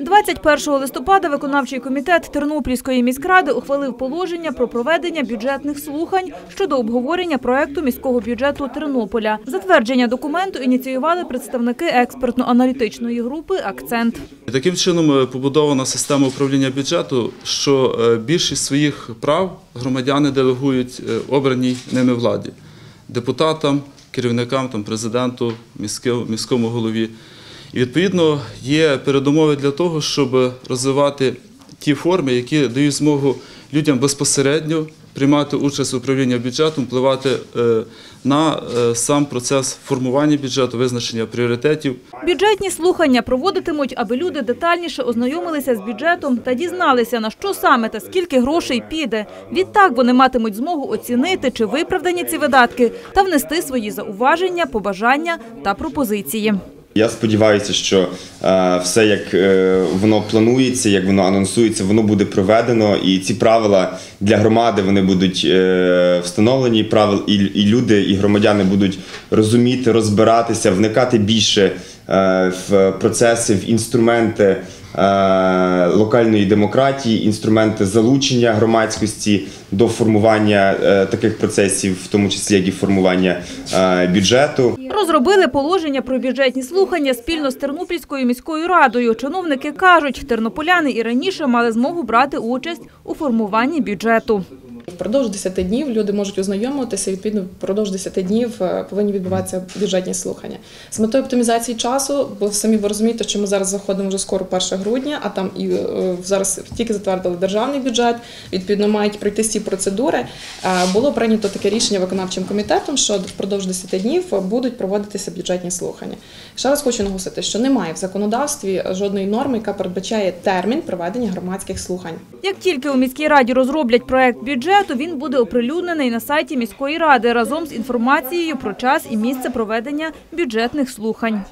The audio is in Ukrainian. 21 листопада виконавчий комітет Тернопільської міськради ухвалив положення про проведення бюджетних слухань щодо обговорення проекту міського бюджету Тернополя. Затвердження документу ініціювали представники експертно-аналітичної групи «Акцент». Таким чином побудована система управління бюджету, що більшість своїх прав громадяни делегують обраній ними владі – депутатам, керівникам, президенту, міському голові. І, відповідно, є передумови для того, щоб розвивати ті форми, які дають змогу людям безпосередньо приймати участь в управлінні бюджетом, впливати на сам процес формування бюджету, визначення пріоритетів. Бюджетні слухання проводитимуть, аби люди детальніше ознайомилися з бюджетом та дізналися, на що саме та скільки грошей піде. Відтак вони матимуть змогу оцінити, чи виправдані ці видатки, та внести свої зауваження, побажання та пропозиції. Я сподіваюся, що все, як воно планується, як воно анонсується, воно буде проведено, і ці правила для громади вони будуть встановлені, і люди, і громадяни будуть розуміти, розбиратися, вникати більше в процеси, в інструменти локальної демократії, інструменти залучення громадськості до формування таких процесів, в тому числі як і формування бюджету. Розробили положення про бюджетні слухання спільно з Тернопільською міською радою. Чиновники кажуть, тернополяни і раніше мали змогу брати участь у формуванні бюджету. Впродовж 10 днів люди можуть ознайомитися, відповідно, впродовж 10 днів повинні відбуватися бюджетні слухання. З метою оптимізації часу, бо самі ви розумієте, що ми зараз заходимо вже скоро 1 грудня, а там і зараз тільки затвердили державний бюджет, відповідно, мають пройти всі процедури. Було прийнято таке рішення виконавчим комітетом, що впродовж 10 днів будуть проводитися бюджетні слухання. Ще раз хочу наголосити, що немає в законодавстві жодної норми, яка передбачає термін проведення громадських слухань. Як тільки у міській раді розроблять проект бюджету, то він буде оприлюднений на сайті міської ради разом з інформацією про час і місце проведення бюджетних слухань.